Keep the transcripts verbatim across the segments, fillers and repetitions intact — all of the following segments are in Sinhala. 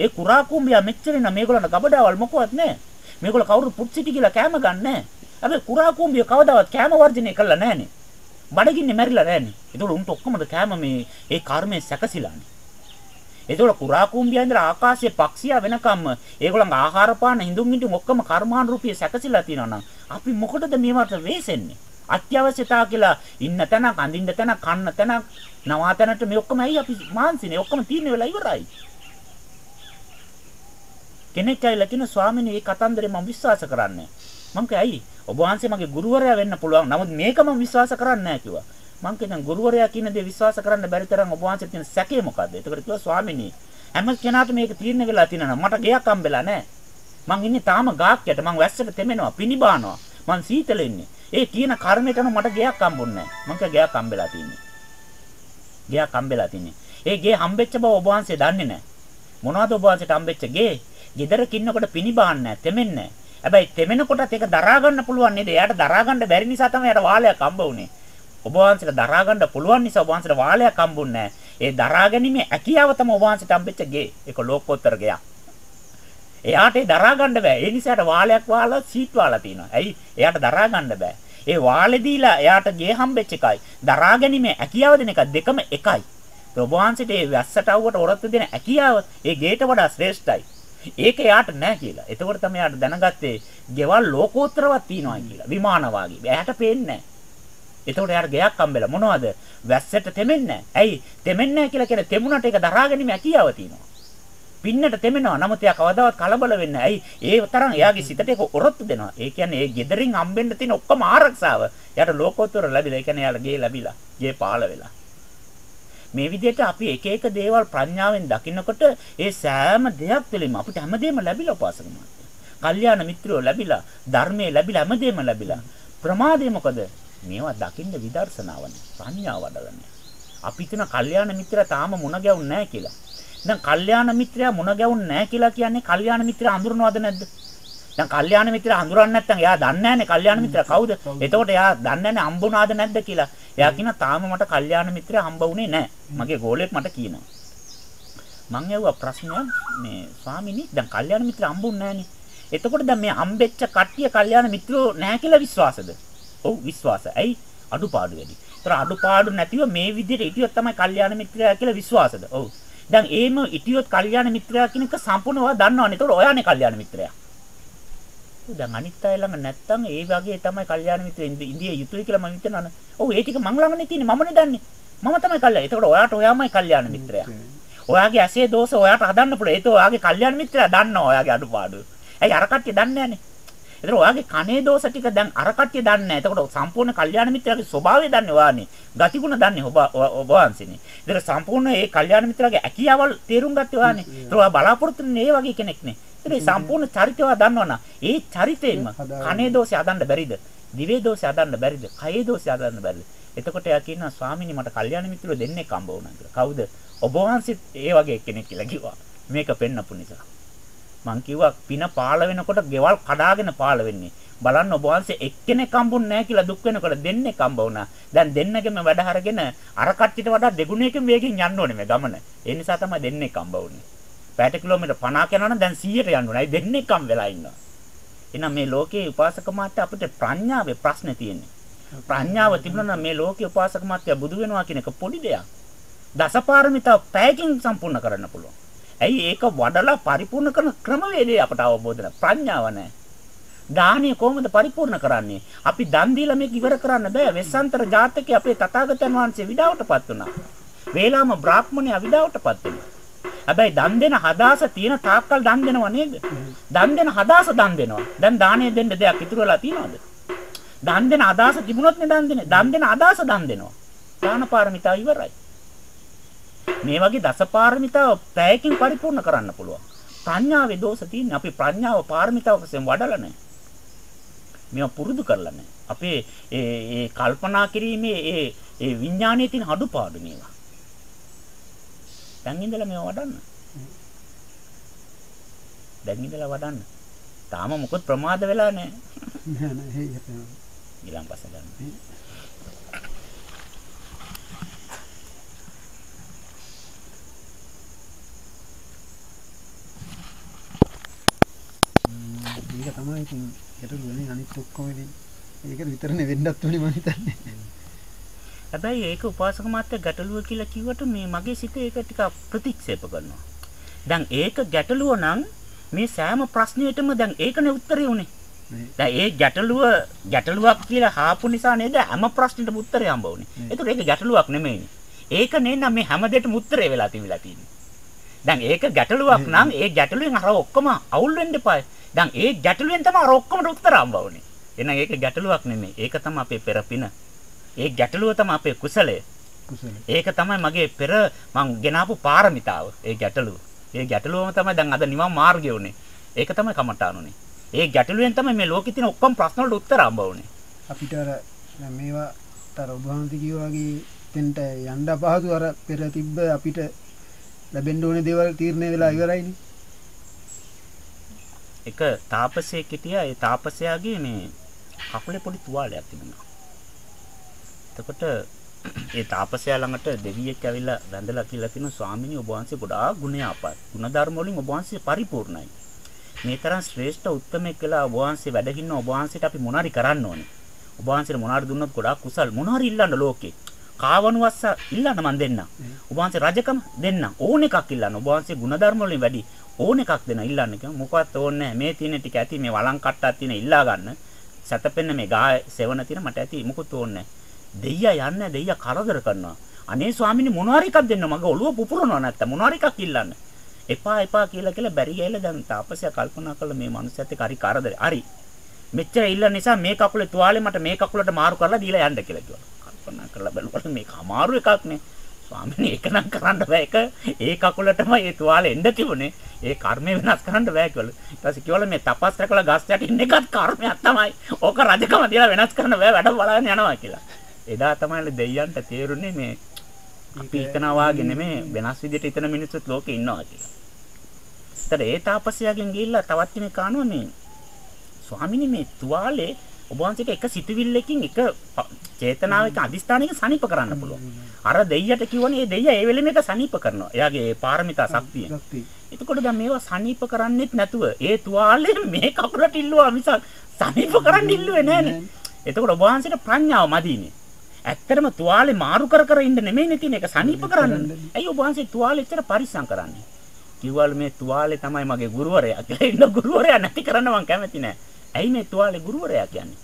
ඒ කුරා කුඹියා මෙච්චර න මේගොල්ලන් ගබඩාවල් මොකවත් නැහැ. මේගොල්ල කවුරු පුට්සිටි කියලා කෑම ගන්නෑ. අපි කුරා කුඹිය කවදාවත් කෑම වර්ජිනේ කළා නැහනේ. බඩගින්නේ මැරිලා නැහනේ. ඒතකොට උන්ට ඔක්කොමද කෑම මේ ඒ කර්මයේ සැකසিলাනේ. ඒතකොට කුරා කුඹියා ඉඳලා ආකාශයේ පක්ෂියා වෙනකම්ම ඒගොල්ලන් ආහාර පාන හිඳුන් හිටින් ඔක්කොම කර්මාන් රූපිය සැකසিলা තියනවා නම් අපි මොකටද මේවට වෙසෙන්නේ? අත්‍යවශ්‍යතාව කියලා ඉන්න තැනක්, අඳින්න තැනක්, කන්න තැනක්, නවා තැනට මේ ඔක්කොම ඇයි අපි මාන්සිනේ ඔක්කොම තියෙන වෙලා ඉවරයි. කෙනෙක් ඇවිල්ලා කියන ස්වාමීනි මේ කතන්දරේ මම විශ්වාස කරන්නේ නැහැ. මම කිය ඇයි ඔබ වහන්සේ මගේ ගුරුවරයා වෙන්න පුළුවන්. නමුත් මේක මම විශ්වාස කරන්නේ නැහැ කිව්වා. මම කියන ගුරුවරයා කියන දේ විශ්වාස කරන්න බැරි තරම් ඔබ වහන්සේ තියෙන සැකේ මොකද්ද? ඒකට කිව්වා ස්වාමීනි හැම කෙනාට මේක තීරණ වෙලා තියෙනවා. මට ගයක් හම්බෙලා නැහැ. මං ඉන්නේ තාම ගාක් යට. මං වැස්සට තෙමෙනවා, පිනිබානවා. මං සීතල ඉන්නේ. ඒ කියන කර්මයට නම් මට ගයක් හම්බුන්නේ නැහැ. මං කිය ගයක් හම්බෙලා තියෙන්නේ. ගයක් හම්බෙලා තියෙන්නේ. ඒ ගේ හම්බෙච්ච බව ඔබ වහන්සේ දන්නේ නැහැ. මොනවද ඔබ වහන්සේට හම්බෙච්ච ගේ? ගෙදරක ඉන්නකොට පිනි බාන්නේ නැහැ, තෙමෙන්නේ නැහැ. හැබැයි තෙමෙනකොටත් ඒක දරා ගන්න පුළුවන් නේද? එයාට දරා ගන්න බැරි නිසා තමයි එයාට වාලයක් හම්බ වුනේ. ඔබ වහන්සේට දරා ගන්න පුළුවන් නිසා ඔබ වහන්සේට වාලයක් හම්බුන්නේ නැහැ. ඒ දරා ගැනීමේ හැකියාව තමයි ඔබ වහන්සේට හම්බෙච්ච ගේ. ඒක ලෝකෝත්තර ගයක්. එයාට ඒ දරා ගන්න බෑ. ඒ නිසා එයාට වාලයක් වාලා සීට් වාලා තිනවා. ඇයි? එයාට දරා ගන්න බෑ. ඒ වාලේ දීලා එයාට ගේ හම්බෙච්ච එකයි දරා ගැනීමේ හැකියාව දෙන එක දෙකම එකයි. ඔබ වහන්සේට ඒ වැස්සට අවුවට ඔරොත්තු දෙන හැකියාව ඒ ගේට වඩා ශ්‍රේෂ්ඨයි. ඒක එයාට නැහැ කියලා. එතකොට තමයි එයාට දැනගත්තේ ගෙවල් ලෝකෝත්තරවත් තියනවා කියලා. විමාන වාගේ. එයාට පේන්නේ නැහැ. එතකොට එයාට ගයක් හම්බෙලා මොනවද? වැස්සට තෙමෙන්නේ නැහැ. ඇයි? තෙමෙන්නේ නැහැ කියලා කියන්නේ තෙමුණට ඒක දරාගැනීම හැකියාව තියෙනවා. පින්නට තෙමෙනවා. නමුත් එයා කවදාවත් කලබල වෙන්නේ නැහැ. ඇයි? ඒ තරම් එයාගේ සිතට ඒක ඔරොත්තු දෙනවා. ඒ කියන්නේ ඒ gederin හම්බෙන්න තියෙන ඔක්කොම ආරක්ෂාව එයාට ලෝකෝත්තර ලැබිලා. ඒ කියන්නේ එයාට ගේ ලැබිලා. ගේ පාළ වෙලා. මේ විදිහට අපි එක එක දේවල් ප්‍රඥාවෙන් දකිනකොට ඒ සෑම දෙයක් පිළිම අපිට හැමදේම ලැබිලා උපාසක මාත්‍ය. කල්යාණ මිත්‍රයෝ ලැබිලා, ධර්මයේ ලැබිලා හැමදේම ලැබිලා. ප්‍රමාදේ මොකද? මේවා දකින්න විදර්ශනාව නැහැ. ප්‍රඥාව වඩලා නැහැ. අපි තුන කල්යාණ මිත්‍රයා තාම මුණ ගැවුන්නේ නැහැ කියලා. දැන් කල්යාණ මිත්‍රයා මුණ ගැවුන්නේ නැහැ කියලා කියන්නේ කල්යාණ මිත්‍රයා හඳුනනවද නැද්ද? දැන් කල්යාණ මිත්‍රයා හඳුරන්නේ නැත්නම් එයා දන්නේ නැහනේ කල්යාණ මිත්‍රයා කවුද? එතකොට එයා දන්නේ නැහැ හම්බුණාද නැද්ද කියලා. එයා කියනවා තාම මට කල්යාණ මිත්‍රයා හම්බ වුණේ නැහැ. මගේ ගෝලෙක් මට කියනවා. මං ඇහුවා ප්‍රශ්නයක් මේ ස්වාමිනී දැන් කල්යාණ මිත්‍රයා හම්බුන්නේ නැහනේ. එතකොට දැන් මේ හම්බෙච්ච කට්ටිය කල්යාණ මිත්‍රයෝ නැහැ කියලා විශ්වාසද? ඔව් විශ්වාසයි. ඇයි? අඩුපාඩු වැඩි. ඒතර අඩුපාඩු නැතිව මේ විදිහට හිටියොත් තමයි කල්යාණ මිත්‍රයා කියලා විශ්වාසද? ඔව්. දැන් එහෙම හිටියොත් කල්යාණ මිත්‍රයා කියන එක සම්පූර්ණව දන්නවනේ. ඒතකොට ඔයානේ කල්යාණ මිත්‍රයා. දැන් අනිත් අය ළඟ නැත්තම් ඒ වගේ තමයි කල්යාණ මිත්‍ර ඉන්දිය යුතුයි කියලා මම හිතනවා නේ. ඔව් ඒ ටික මං ළඟනේ තියෙන්නේ මමනේ දන්නේ. මම තමයි කල්යාණ. ඒතකොට ඔයාට ඔයාමයි කල්යාණ මිත්‍රයා. ඔයාගේ ඇසේ දෝෂ ඔයාට හදන්න පුළුවන්. ඒතකොට ඔයාගේ කල්යාණ මිත්‍රයා දන්නවා ඔයාගේ අඩුපාඩු. ඇයි අර කට්ටිය දන්නේ නැහනේ. ඒතකොට ඔයාගේ කනේ දෝෂ ටික දැන් අර කට්ටිය දන්නේ නැහැ. ඒතකොට සම්පූර්ණ කල්යාණ මිත්‍රයාගේ ස්වභාවය දන්නේ ඔයානේ. ගතිගුණ දන්නේ ඔබ වහන්සේනේ. ඒතකොට සම්පූර්ණ ඒ කල්යාණ මිත්‍රයාගේ හැකියාවල් තේරුම් ගත්තේ ඔයානේ. ඒතකොට ඔයා බලාපොරොත්තු වෙන්නේ ඒ වගේ කෙනෙක් නේ. ඒ සම්පූර්ණ චරිතය දන්නවනම් ඒ චරිතයෙන්ම කනේ දෝෂය හදන්න බැරිද? දිවේ දෝෂය හදන්න බැරිද? කයේ දෝෂය හදන්න බැරිද? එතකොට එයා කියනවා ස්වාමීනි මට කල්යාණ මිත්‍රයෝ දෙන්නේ කම්බ වුණා කියලා. කවුද? ඔබ වහන්සේ ඒ වගේ කෙනෙක් කියලා කිව්වා. මේක පෙන්නපු නිසා. මං කිව්වා පින පාළ වෙනකොට ගෙවල් කඩාගෙන පාළ වෙන්නේ. බලන්න ඔබ වහන්සේ එක්කෙනෙක් කම්බුන් නැහැ කියලා දුක් වෙනකොට දෙන්නේ කම්බ වුණා. දැන් දෙන්නගෙම වැඩ හරගෙන අර කට්ටියට වඩා දෙගුණයකින් වේගෙන් යන්න ඕනේ මේ ගමන. ඒ නිසා තමයි දෙන්නේ කම්බ වුණේ. පැයට කිලෝමීටර් පණහක් යනවනම් දැන් සීයට යන්න ඕනේ. දෙන්නේ කම් වෙලා ඉන්නවා. එහෙනම් මේ ලෝකයේ උපාසක මාත්‍ය අපිට ප්‍රඥාවේ ප්‍රශ්නේ තියෙන්නේ. ප්‍රඥාව තිබුණා නම් මේ ලෝකයේ උපාසක මාත්‍ය බුදු වෙනවා කියන එක පොඩි දෙයක්. දසපාරමිතාව පැයකින් සම්පූර්ණ කරන්න පුළුවන්. ඇයි ඒක වඩලා පරිපූර්ණ කරන ක්‍රමවේදය අපට අවබෝධ නැහැ. ප්‍රඥාව නැහැ. දානීය කොහොමද පරිපූර්ණ කරන්නේ? අපි දන් දීලා මේක ඉවර කරන්න බෑ. වෙස්සන්තර ජාතකයේ අපේ තථාගතයන් වහන්සේ විඩාවටපත් වුණා. වේලාම බ්‍රාහ්මණයා විඩාවටපත් වුණා. හැබැයි දන් දෙන හදාස තියෙන තාක්කල් දන් දෙනව නේද? දන් දෙන හදාස දන් දෙනවා. දැන් දාණය දෙන්න දෙයක් ඉතුරු වෙලා තියෙනවද? දන් දෙන හදාස තිබුණොත් නේ දන් දෙන්නේ. දන් දෙන හදාස දන් දෙනවා. දාන පාරමිතාව ඉවරයි. මේ වගේ දස පාරමිතාව පැයකින් පරිපූර්ණ කරන්න පුළුවන්. ප්‍රඥාවේ දෝෂ තියෙන්නේ. අපි ප්‍රඥාව පාරමිතාවකසෙන් වඩලා නැහැ. මේවා පුරුදු කරලා නැහැ. අපේ ඒ ඒ කල්පනා කිරීමේ ඒ ඒ විඥානයේ තියෙන අඩුපාඩු මේවා. දැන් ඉඳලා මේව වඩන්න. දැන් ඉඳලා වඩන්න. තාම මොකොත් ප්‍රමාද වෙලා නැහැ. නෑ නෑ ඒක තමයි. ඊළඟ පස්ස ගන්න. ඒක තමයි ඉතින් ඒක දුන්නේ අනිත් ඔක්කොම ඉතින් ඒක විතරනේ වෙන්නත් උනේ මම හිතන්නේ. හැබැයි ඒක උපාසක මාත්‍ය ගැටලුව කියලා කිව්වට මේ මගේ සිත ඒක ටික ප්‍රතික්ෂේප කරනවා. දැන් ඒක ගැටලුව නම් මේ සෑම ප්‍රශ්නයකටම දැන් ඒකනේ උත්තරේ උනේ. දැන් ඒ ගැටලුව ගැටලුවක් කියලා හාපු නිසා නේද හැම ප්‍රශ්නෙටම උත්තරේ හම්බ වුනේ. ඒතකොට ඒක ගැටලුවක් නෙමෙයිනේ. ඒක නේ නම් මේ හැමදේටම උත්තරේ වෙලා තිබිලා තියෙන්නේ. දැන් ඒක ගැටලුවක් නම් ඒ ගැටලුවෙන් අර ඔක්කොම අවුල් වෙන්න එපා. දැන් ඒ ගැටලුවෙන් තමයි අර ඔක්කොමට උත්තර හම්බ වුනේ. එහෙනම් ඒක ගැටලුවක් නෙමෙයි. ඒක තමයි අපේ පෙරපින. ඒ ගැටලුව තමයි අපේ කුසලය. කුසලය. ඒක තමයි මගේ පෙර මං ගෙනාපු පාරමිතාව. ඒ ගැටලුව. ඒ ගැටලුවම තමයි දැන් අද නිවන් මාර්ගය උනේ. ඒක තමයි කමටානුනේ. ඒ ගැටලුවෙන් තමයි මේ ලෝකෙ තියෙන ඔක්කොම ප්‍රශ්න වලට උත්තර හම්බ වුනේ. අපිට අර මේවා තර උභාන්ති කියවාගේ දෙන්න යන්න පහසු අර පෙර තිබ්බ අපිට ලැබෙන්න ඕනේ දේවල් තීරණය වෙලා ඉවරයිනේ. එක තාපසයෙක් හිටියා. ඒ තාපසයාගේ මේ කකුලේ පොඩි තුවාලයක් තිබුණා. එතකොට ඒ තාපසයා ළඟට දෙවියෙක් ඇවිල්ලා වැඳලා කියලා කියනවා ස්වාමිනී ඔබ වහන්සේ ගොඩාක් ගුණයාපත්. ගුණධර්ම වලින් ඔබ වහන්සේ පරිපූර්ණයි. මේ තරම් ශ්‍රේෂ්ඨ උත්මයෙක් කියලා ඔබ වහන්සේ වැඩගින්න ඔබ වහන්සේට අපි මොනාරි කරන්න ඕනේ. ඔබ වහන්සේට මොනාරි දුන්නොත් ගොඩාක් කුසල් මොනාරි ඉල්ලන්න ලෝකේ. කාවණුවස්ස ඉල්ලන්න මන් දෙන්න. ඔබ වහන්සේ රජකම දෙන්න. ඕන එකක් ඉල්ලන්න. ඔබ වහන්සේ ගුණධර්ම වලින් වැඩි ඕන එකක් දෙන්න ඉල්ලන්න කිව්වා. මොකවත් ඕනේ නැහැ. මේ තියෙන ටික ඇති මේ වළං කට්ටක් තියෙන ඉල්ලා ගන්න. සැතපෙන්න මේ ගා සෙවණ තියෙන මට ඇති මොකුත් ඕනේ නැහැ. දෙයියා යන්නේ දෙයියා කරදර කරනවා. අනේ ස්වාමීනි මොනවාරි එකක් දෙන්න මගේ ඔළුව පුපුරනවා නැත්තම් මොනවාරි එකක් ඉල්ලන්න. එපා එපා කියලා කියලා බැරි ගෑලා දැන් තාපසයා කල්පනා කළා මේ මනුස්සයත් එක්ක හරි කරදරයි. හරි. මෙච්චර ඉල්ලන නිසා මේ කකුලේ තුවාලේ මට මේ කකුලට මාරු කරලා දීලා යන්න කියලා කිව්වා. කල්පනා කරලා බලුවා මේක අමාරු එකක් නේ. ස්වාමීනි ඒක නම් කරන්න බෑ. ඒක ඒ කකුලටම ඒ තුවාලේ එන්න තිබුණේ. ඒ කර්මය වෙනස් කරන්න බෑ කියලා. ඊට පස්සේ කිව්වල මේ තපස් රැකලා ගස් යට ඉන්න එකත් කර්මයක් තමයි. ඕක රජකම දිලා වෙනස් කරන්න බෑ. වැඩ බලන්න යනවා කියලා. එදා තමයි දෙයයන්ට තේරුනේ මේ අපි හිතනා වාගේ නෙමෙයි වෙනස් විදිහට හිතන මිනිස්සුත් ලෝකේ ඉන්නවා කියලා. ඒතර ඒ තාපසයාගෙන් ගිහිල්ලා තවත් කෙනෙක් ආනවා මේ ස්වාමීනි මේ තුවාලේ ඔබ වහන්සේට එක සිතුවිල්ලකින් එක චේතනාවක අදිස්ථානයක සනීප කරන්න පුළුවන්. අර දෙයියට කියවනේ ඒ දෙයියා ඒ වෙලෙම එක සනීප කරනවා. එයාගේ ඒ පාරමිතා ශක්තිය. එතකොට දැන් මේවා සනීප කරන්නෙත් නැතුව ඒ තුවාලේ මේ කකුලට ඉල්ලුවා මිසක් සනීප කරන්න ඉල්ලුවේ නැහනේ. එතකොට ඔබ වහන්සේට ප්‍රඥාව මදීනේ. ඇත්තටම තුවාලේ මාරු කර කර ඉන්න නෙමෙයිනේ තියෙන එක සනීප කරන්න. ඇයි ඔබ වහන්සේ තුවාලේ ඉතර පරිස්සම් කරන්නේ? කිව්වල් මේ තුවාලේ තමයි මගේ ගුරුවරයා. ඒ ඉන්න ගුරුවරයා නැති කරන්න මං කැමති නැහැ. ඇයි මේ තුවාලේ ගුරුවරයා කියන්නේ?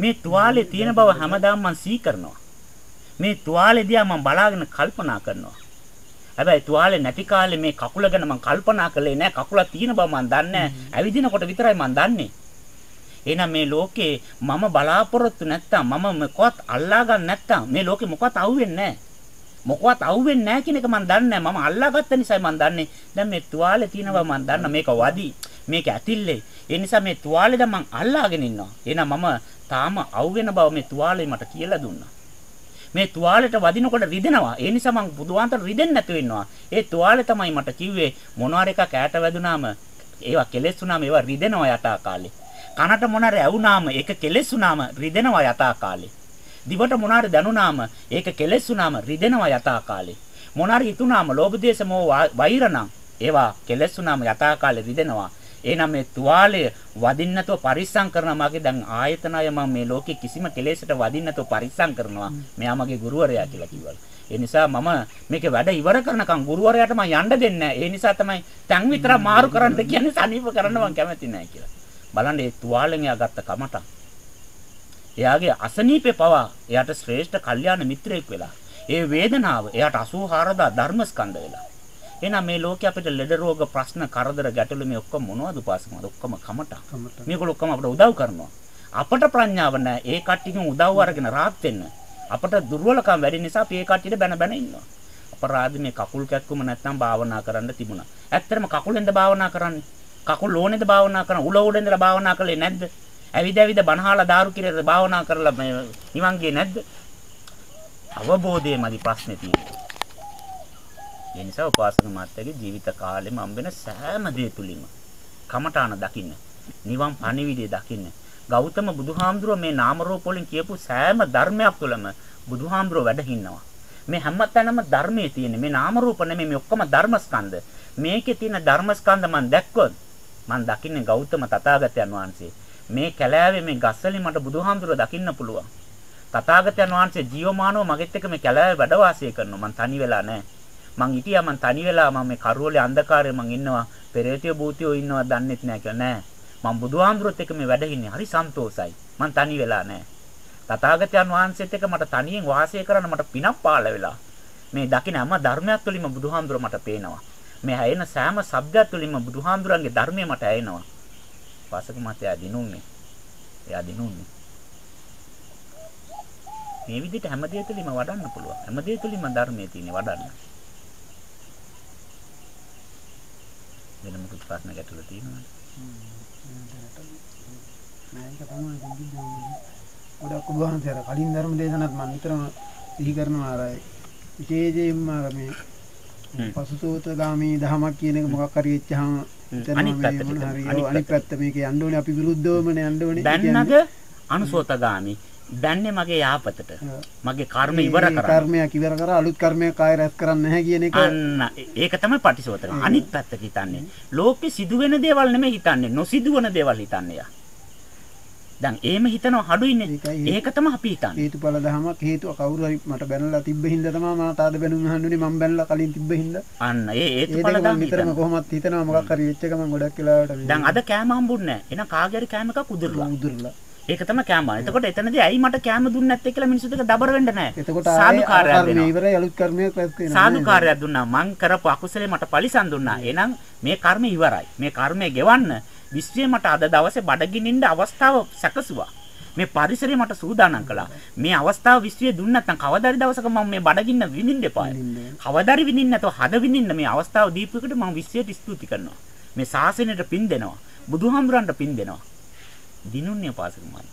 මේ තුවාලේ තියෙන බව හැමදාම මම සිහි කරනවා. මේ තුවාලේ දිහා මම බලාගෙන කල්පනා කරනවා. හැබැයි තුවාලේ නැති කාලේ මේ කකුල ගැන මම කල්පනා කළේ නැහැ. කකුල තියෙන බව මම දන්නේ නැහැ. ඇවිදිනකොට විතරයි මම දන්නේ. එහෙනම් මේ ලෝකේ මම බලාපොරොත්තු නැත්තම් මම මොකවත් අල්ලා ගන්න නැත්තම් මේ ලෝකේ මොකවත් අහුවෙන්නේ නැහැ. මොකවත් අහුවෙන්නේ නැහැ කියන එක මම දන්නේ නැහැ. මම අල්ලාගත්ත නිසායි මම දන්නේ. දැන් මේ තුවාලේ තියෙන බව මම දන්නා. මේක වදි. මේක ඇතිල්ලේ. ඒ නිසා මේ තුවාලේ දැන් මං අල්ලාගෙන ඉන්නවා. එහෙනම් මම තාම අවුගෙන බව මේ තුවාලේ මට කියලා දුන්නා. මේ තුවාලෙට වදිනකොට රිදෙනවා. ඒ නිසා මං බුදුහාන්තර රිදෙන්නේ නැතු වෙනවා. ඒ තුවාලේ තමයි මට කිව්වේ මොනවාර එකක් ඈට වැදුනාම ඒවා කෙලෙස් වුනාම ඒවා රිදෙනවා යථා කාලේ. කනට මොනවාර ඇවුනාම ඒක කෙලෙස් වුනාම රිදෙනවා යථා කාලේ. දිවට මොනවාර දැනුනාම ඒක කෙලෙස් වුනාම රිදෙනවා යථා කාලේ. මොනවාර හිතුනාම ලෝභ දේශ මොහ වෛරණම් ඒවා කෙලෙස් වුනාම යථා කාලේ රිදෙනවා. එහෙනම් මේ තුවාලය වදින්න නැතුව පරිස්සම් කරනවා. මගේ දැන් ආයතනය මම මේ ලෝකේ කිසිම කෙලෙසට වදින්න නැතුව පරිස්සම් කරනවා. මෙයා මගේ ගුරුවරයා කියලා කිව්වල. ඒ නිසා මම මේක වැඩ ඉවර කරනකම් ගුරුවරයාට මම යන්න දෙන්නේ නැහැ. ඒ නිසා තමයි තැන් විතර මාරු කරන්න කියන්නේ සනීප කරන්න මම කැමති නැහැ කියලා. බලන්න මේ තුවාලෙන් එයා ගත්ත කමට. එයාගේ අසනීපේ පවා එයාට ශ්‍රේෂ්ඨ කල්යාණ මිත්‍රයෙක් වෙලා. ඒ වේදනාව එයාට අසූහාරදා ධර්මස්කන්ධ වෙලා. එහෙනම් මේ ලෝකේ අපිට ලෙඩ රෝග ප්‍රශ්න කරදර ගැටලු මේ ඔක්කොම මොනවද උපාසකමද ඔක්කොම කමටා මේකල ඔක්කොම අපිට උදව් කරනවා. අපට ප්‍රඥාව නැහැ. ඒ කට්ටියගෙන් උදව් අරගෙන rahat වෙන්න අපට දුර්වලකම් වැඩි නිසා අපි ඒ කට්ටියට බැන බැන ඉන්නවා. අපරාධ මේ කකුල් කැක්කුම නැත්නම් භාවනා කරන්න තිබුණා. ඇත්තටම කකුලෙන්ද භාවනා කරන්නේ? කකුල් ඕනේද භාවනා කරන්නේ? උල උඩෙන්ද භාවනා කළේ නැද්ද? ඇවිද ඇවිද බණහාලා දාරු කිරේද භාවනා කරලා මේ නිවන් ගියේ නැද්ද? අවබෝධයේමදි ප්‍රශ්නේ තියෙන්නේ. ඒ නිසා උපාසක මාත්‍යගේ ජීවිත කාලෙම හම්බෙන සෑම දේ තුලින්ම කමඨාන දකින්න නිවන් පණිවිඩය දකින්න ගෞතම බුදුහාමුදුරුව මේ නාම රූප වලින් කියපු සෑම ධර්මයක් තුළම බුදුහාමුදුරුව වැඩහින්නවා. මේ හැමතැනම ධර්මයේ තියෙන මේ නාම රූප නෙමෙයි මේ ඔක්කොම ධර්මස්කන්ධ. මේකේ තියෙන ධර්මස්කන්ධ මම දැක්කොත් මන් දකින්නේ ගෞතම තථාගතයන් වහන්සේ. මේ කැලෑවේ මේ ගස්වලින් මට බුදුහාමුදුරුව දකින්න පුළුවන්. තථාගතයන් වහන්සේ ජීවමානව මගෙත් එක්ක මේ කැලෑවේ වැඩ වාසය කරනවා. මන් තනි වෙලා නැහැ. මං හිටියා මං තනි වෙලා මම මේ කරවලේ අන්ධකාරයේ මං ඉන්නවා. පෙරේතය භූතියෝ ඉන්නවා දන්නේත් නැහැ කියලා නෑ. මං බුදුහාමුදුරුවත් එක්ක මේ වැඩ ඉන්නේ. හරි සන්තෝසයි. මං තනි වෙලා නැහැ. තථාගතයන් වහන්සේත් එක්ක මට තනියෙන් වාසය කරන්න මට පිනක් පාළ වෙලා. මේ දකින හැම ධර්මයක් තුළින්ම බුදුහාමුදුරුව මට පේනවා. මේ ඇයෙන සෑම ශබ්දයක් තුළින්ම බුදුහාමුදුරන්ගේ ධර්මය මට ඇයෙනවා. පාසක මත එයා දිනුන්නේ. එයා දිනුන්නේ. මේ විදිහට හැම දෙයක් තුළින්ම වඩන්න පුළුවන්. හැම දෙයක් තුළින්ම ධර්මයේ තියෙන වඩන්න. වෙන මොකක් ප්‍රශ්න ගැටලු තියෙනවද? මම තමයි දෙන්නේ. ගොඩක් බුදුහාමුදුරන් කලින් ධර්ම දේශනාවත් මම විතරම සිහි කරනවා ආරයි. විශේෂයෙන්ම මේ පසුසෝතගාමී දහමක් කියන එක මොකක් හරි වෙච්චාම අනිත් පැත්ත මේක යන්න ඕනේ අපි විරුද්ධවමනේ යන්න ඕනේ දැන්නද අනුසෝතගාමී දැන්නේ මගේ යාපතට මගේ කර්ම ඉවර කරා කර්මයක් ඉවර කරා අලුත් කර්මයක් කාය රැස් කරන්න නැහැ කියන එක අන්න ඒක තමයි පටිසෝතගාමී අනිත් පැත්ත හිතන්නේ ලෝකෙ සිදුවෙන දේවල් නෙමෙයි හිතන්නේ නොසිදුවන දේවල් හිතන්නේ යා දැන් එහෙම හිතනවා හඩුයිනේ ඒක තමයි අපි හිතන්නේ හේතුඵල ධමයක් හේතුව කවුරු හරි මට බැනලා තිබ්බ හින්දා තමයි මට ආද බැනුම් අහන්නේ මම බැනලා කලින් තිබ්බ හින්දා අන්න ඒ හේතුඵල ධම විතරම කොහොමත් හිතනවා මොකක් හරි වෙච්ච එක මම ගොඩක් වෙලාවට දැන් අද කෑම හම්බුන්නේ නැහැ එහෙනම් කාගේ හරි කෑම එකක් උදුරලා උදුරලා ඒක තමයි කෑම. එතකොට එතනදී ඇයි මට කෑම දුන්නේ නැත්තේ කියලා මිනිස්සු දෙක දබර වෙන්න නැහැ. එතකොට සාදු කාර්යයක් දෙනවා. ඉවරයි අලුත් කර්මයක් රැස් කරනවා. සාදු කාර්යයක් දුන්නා. මං කරපු අකුසලේ මට පරිසම් දුන්නා. එහෙනම් මේ කර්මය ඉවරයි. මේ කර්මය ගෙවන්න විශ්වය මට අද දවසේ බඩගිනින්න අවස්ථාව සැකසුවා. මේ පරිසරය මට සූදානම් කළා. මේ අවස්ථාව විශ්වය දුන්නේ නැත්නම් කවදාරි දවසක මම මේ බඩගින්න විඳින්න එපායි. කවදාරි විඳින්න නැතෝ හද විඳින්න මේ අවස්ථාව දීපු එකට මම විශ්වයට ස්තුති කරනවා. මේ ශාසනයට පින් දෙනවා. බුදුහාමුදුරන්ට පින් දෙනවා. දිනුන්නේ පාසකමයි.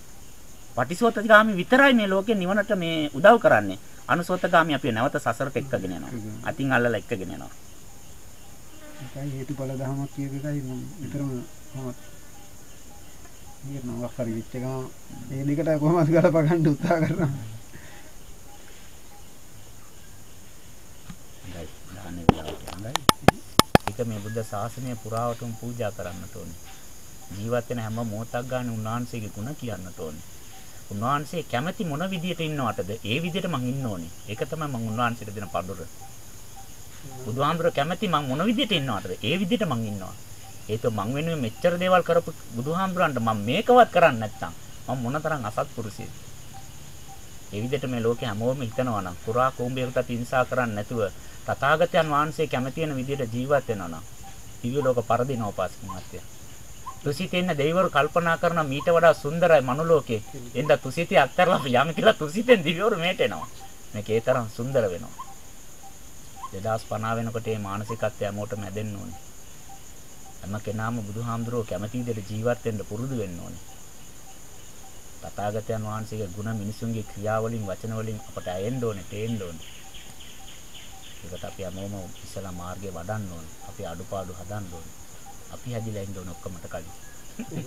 පටිසෝතගාමී විතරයි මේ ලෝකේ නිවනට මේ උදව් කරන්නේ. අනුසෝතගාමී අපි නැවත සසරට එක්කගෙන යනවා. අතින් අල්ලලා එක්කගෙන යනවා. ඒකයි හේතුඵල ධමයක් කියන එකයි මම විතරම මම මේ නමක් හරි වෙච්ච එක මේ දෙකට කොහොමද ගලප ගන්න උත්සාහ කරනවා. හොඳයි. ධානේ විලාවට හොඳයි. ඒක මේ බුද්ධ ශාසනය පුරාවටම පූජා කරන්නට ඕනේ. ජීවත් වෙන හැම මොහොතක් ගන්න උන්වහන්සේගේ ගුණ කියන්නට ඕනේ. උන්වහන්සේ කැමැති මොන විදියට ඉන්නවටද? ඒ විදියට මං ඉන්න ඕනේ. ඒක තමයි මං උන්වහන්සේට දෙන පඬුර. බුදුහාමුදුර කැමැති මං මොන විදියට ඉන්නවටද? ඒ විදියට මං ඉන්නවා. ඒක මං වෙනුවෙන් මෙච්චර දේවල් කරපු බුදුහාමුදුරන්ට මං මේකවත් කරන්නේ නැත්තම් මං මොනතරම් අසත්පුරුෂයෙක්ද? ඒ විදියට මේ ලෝකේ හැමෝම හිතනවා නම් පුරා කෝඹයකට හිංසා කරන්නේ නැතුව තථාගතයන් වහන්සේ කැමැති වෙන විදියට ජීවත් වෙනවා නම් දිව්‍ය ලෝක පරදිනවා පාසක මාත්‍ය. තුසිතෙන්න දෙවිවරු කල්පනා කරන මීට වඩා සුන්දරයි මනුලෝකේ. එඳ තුසිතේ අත්තරලා යම කියලා තුසිතෙන් දෙවිවරු මේට එනවා. මේක ඒ තරම් සුන්දර වෙනවා. දෙදාස් පනහ වෙනකොට මේ මානසිකත්වය හැමෝටම හැදෙන්න ඕනේ. හැම කෙනාම බුදුහාමුදුරුවෝ කැමති විදිහට ජීවත් වෙන්න පුරුදු වෙන්න ඕනේ. තථාගතයන් වහන්සේගේ ගුණ මිනිසුන්ගේ ක්‍රියාවලින් වචන වලින් අපට ඇයෙන්න ඕනේ, තේන්න ඕනේ. ඒකට අපි හැමෝම ඉස්සලා මාර්ගේ වඩන්න ඕනේ. අපි අඩුපාඩු හදන්න ඕනේ. අපි හැදිලා ඉන්න ඕන ඔක්කොමට කලින්